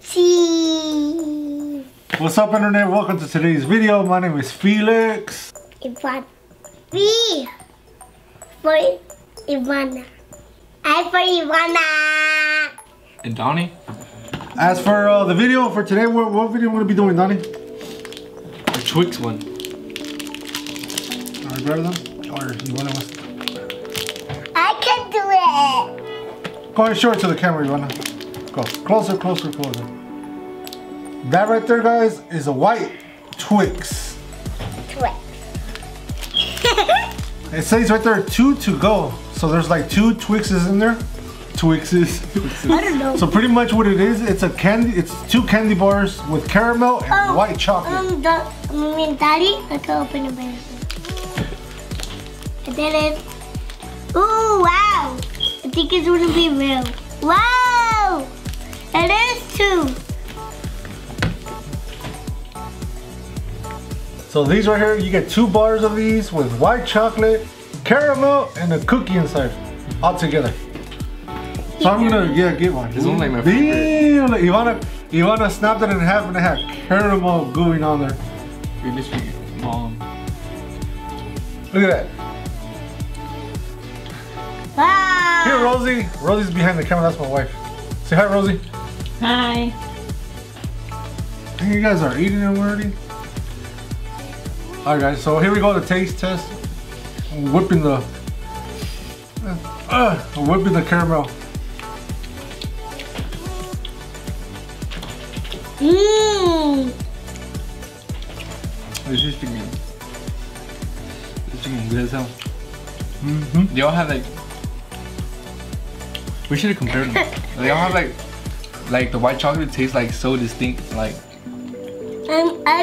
See. What's up, internet? Welcome to today's video. My name is Felix. Ivanna. V for Ivanna. I for Ivanna. And Donnie. As for the video for today, what video we're gonna be doing, Donnie? The TWIX one. All right, brother. Or you wanna? I can do it. Go ahead, show it to the camera, Ivanna. Go closer, closer, closer. That right there, guys, is a white TWIX. TWIX. It says right there, 2 to go. So there's like 2 TWIXes in there. Twixes. I don't know. So pretty much what it is, it's a candy. It's 2 candy bars with caramel and white chocolate. I mean, Daddy, I can open it. I did it. Ooh, wow! I think it's gonna be real. Wow! It is 2. So these right here, you get 2 bars of these with white chocolate, caramel, and a cookie inside, all together. So I'm gonna get one. This one's like my favorite. Ivanna snapped it in half and it had caramel going on there. Look at that. Wow. Here, Rosie. Rosie's behind the camera. That's my wife. Say hi, Rosie. Hi. I think you guys are eating it already. All right, guys. So here we go. The taste test. I'm whipping the. I'm whipping the caramel. Mmm. This is good as hell. Mm-hmm. They all have like. We should have compared them. They all have like the white chocolate tastes like so distinct. Like. I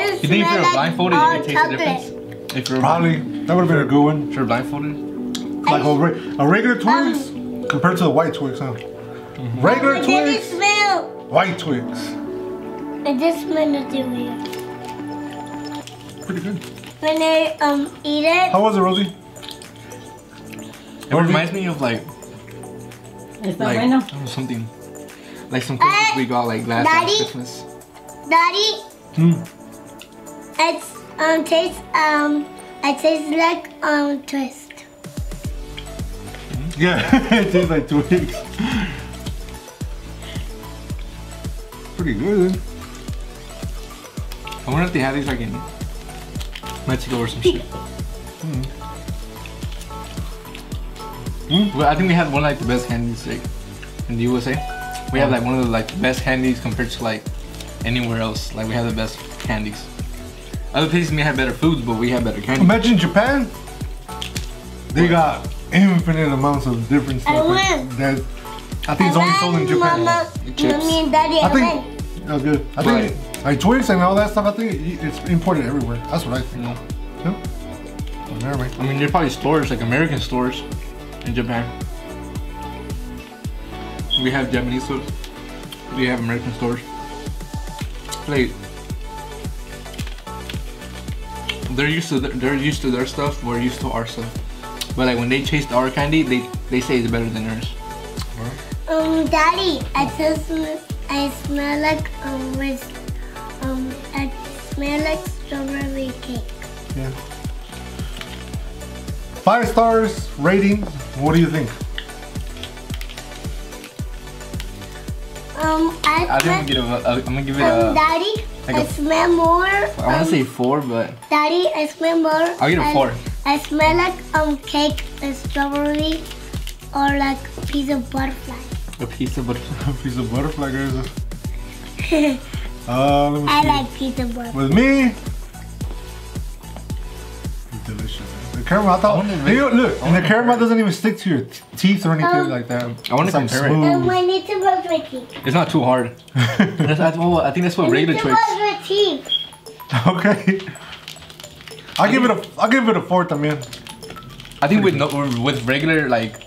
just. You think if you were blindfolded, you could taste the difference? If you're probably that would have been a good one. If you're blindfolded. Like a regular TWIX compared to the white TWIX, huh? Mm-hmm. Regular TWIX. White TWIX. I just meant to do it. Pretty good. When I eat it. How was it, Rosie? It reminds me of like. Is that right now? Something. Like some Christmas we got like last Christmas. Daddy. Hmm. It's I taste like twist. Yeah, it tastes like TWIX. Pretty good. I wonder if they have these like in Mexico or some shit. Well, I think we had one like the best candies like in the USA. We have like one of the best candies compared to like anywhere else. Like we have the best candies. Other places may have better foods, but we have better candies. Imagine Japan. They got infinite amounts of different stuff. That I think it's only sold in Japan. Mommy and Daddy. I think that was good. I think. Like TWIX and all that stuff, I think it's imported everywhere. That's what I think. No. Yeah. Anyway. I mean, there's probably stores, like American stores in Japan. We have Japanese stores. We have American stores. Like, they're used to their stuff, we're used to our stuff. But like when they taste our candy, they say it's better than theirs. Right. Daddy, I smell like rice. I smell like strawberry cake. Yeah. 5 stars rating. What do you think? I'm gonna give it a. Daddy, like I smell more. I wanna say 4, but. Daddy, I smell more. I'll give it a 4. I smell like cake and strawberry, or like piece of butterfly. A piece of butterfly. A piece of butterfly, guys. I like pizza butter. With me, delicious. The caramel, I thought. Look, and the caramel doesn't even stick to your teeth or anything like that. I want to compare it. I need to brush my teeth. It's not too hard. I think that's what regular TWIX. I need to brush my teeth. Okay. I'll give it a 4 también. I think with regular like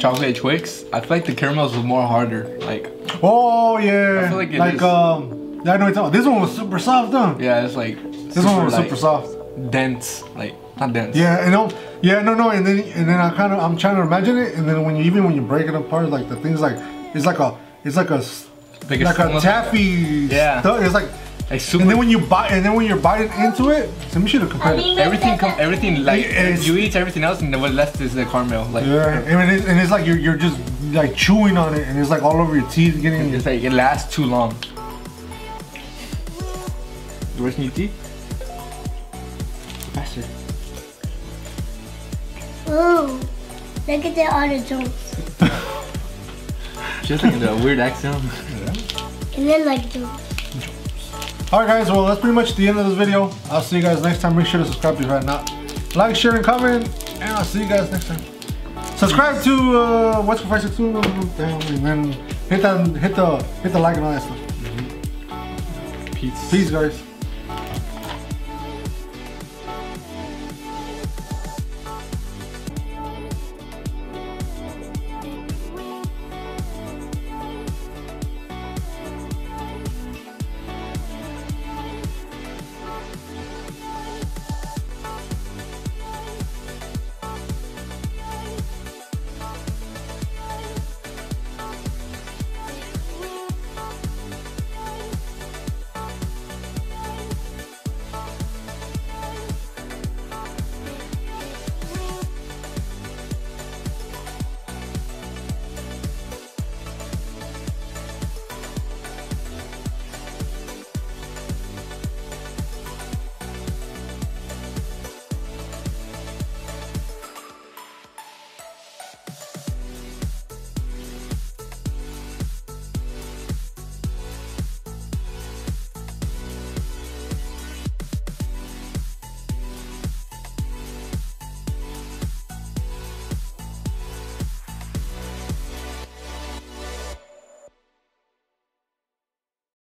chocolate TWIX, I feel like the caramels was more harder. Like. Oh yeah. I feel like it is. I know what you're talking about. This one was super soft, though. Yeah, it's like this one was super soft, dense, like not dense. Yeah, and no, and then I'm trying to imagine it, and then when you when you break it apart, like the things like a taffy. Yeah. Stuff. It's like. And then when you bite, into it, some shit will compare. Everything like you eat everything else, and what left is the caramel. Like yeah, and it's like you're just like chewing on it, and it's like all over your teeth getting. It's like it lasts too long. You want some tea? Faster. Ooh, look at the other jokes. Just like the weird accent. Yeah. And then like jokes. Alright guys, well that's pretty much the end of this video. I'll see you guys next time. Make sure to subscribe if you haven't. Like, share, and comment. And I'll see you guys next time. Subscribe to wesker562 and then hit the like and all that stuff. Peace. Peace guys.